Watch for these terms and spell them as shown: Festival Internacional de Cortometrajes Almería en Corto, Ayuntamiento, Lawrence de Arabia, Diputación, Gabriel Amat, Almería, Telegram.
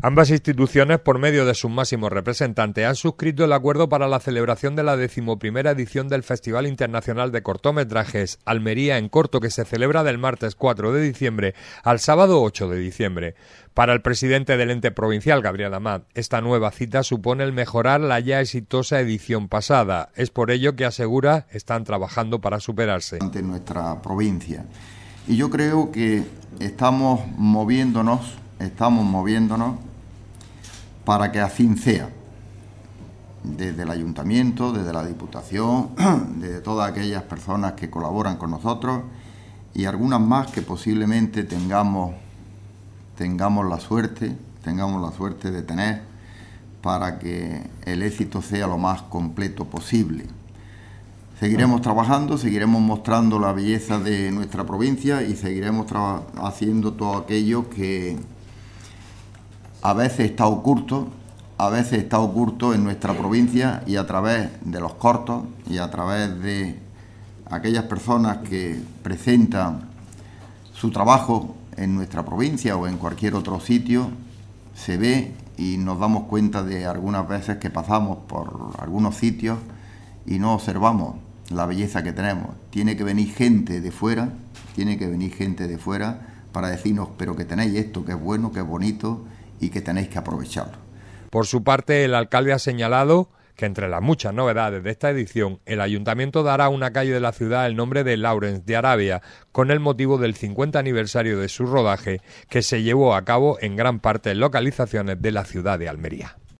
Ambas instituciones, por medio de sus máximos representantes, han suscrito el acuerdo para la celebración de la 11ª edición del Festival Internacional de Cortometrajes Almería en Corto, que se celebra del martes 4 de diciembre al sábado 8 de diciembre. Para el presidente del ente provincial, Gabriel Amat, esta nueva cita supone el mejorar la ya exitosa edición pasada. Es por ello que, asegura, están trabajando para superarse. Ante nuestra provincia. Y yo creo que estamos moviéndonos para que así sea, desde el Ayuntamiento, desde la Diputación, desde todas aquellas personas que colaboran con nosotros y algunas más que posiblemente tengamos la suerte de tener, para que el éxito sea lo más completo posible. Seguiremos trabajando, seguiremos mostrando la belleza de nuestra provincia y seguiremos haciendo todo aquello que a veces está oculto, en nuestra provincia, y a través de los cortos y a través de aquellas personas que presentan su trabajo en nuestra provincia o en cualquier otro sitio, se ve y nos damos cuenta de algunas veces que pasamos por algunos sitios y no observamos la belleza que tenemos. Tiene que venir gente de fuera para decirnos, pero que tenéis esto, que es bueno, que es bonito y que tenéis que aprovecharlo. Por su parte, el alcalde ha señalado que entre las muchas novedades de esta edición, el Ayuntamiento dará a una calle de la ciudad el nombre de Lawrence de Arabia, con el motivo del 50 aniversario de su rodaje, que se llevó a cabo en gran parte en localizaciones de la ciudad de Almería.